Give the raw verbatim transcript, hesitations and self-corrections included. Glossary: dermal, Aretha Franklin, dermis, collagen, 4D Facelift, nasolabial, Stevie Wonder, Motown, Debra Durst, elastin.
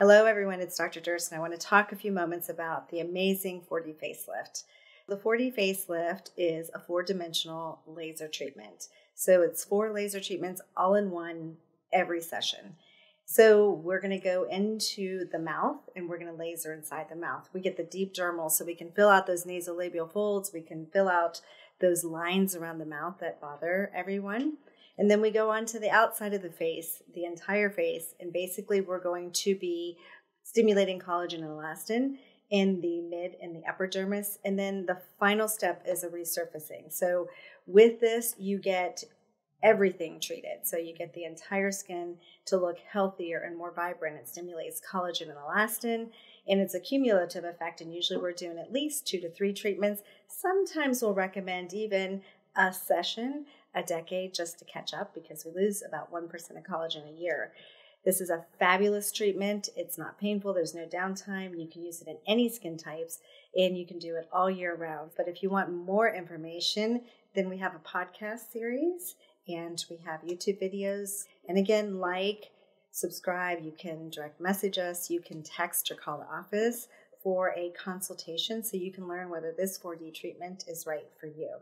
Hello everyone, it's Doctor Durst and I want to talk a few moments about the amazing four D facelift. The four D facelift is a four-dimensional laser treatment. So it's four laser treatments all in one every session. So we're going to go into the mouth and we're going to laser inside the mouth. We get the deep dermal so we can fill out those nasolabial folds, we can fill out those lines around the mouth that bother everyone. And then we go on to the outside of the face, the entire face, and basically we're going to be stimulating collagen and elastin in the mid and the upper dermis. And then the final step is a resurfacing. So with this, you get everything treated. So you get the entire skin to look healthier and more vibrant. It stimulates collagen and elastin, and it's a cumulative effect. And usually we're doing at least two to three treatments. Sometimes we'll recommend even a session a decade just to catch up because we lose about one percent of collagen a year. This is a fabulous treatment. It's not painful. There's no downtime. You can use it in any skin types and you can do it all year round. But if you want more information, then we have a podcast series and we have YouTube videos. And again, like, subscribe. You can direct message us. You can text or call the office for a consultation so you can learn whether this four D treatment is right for you.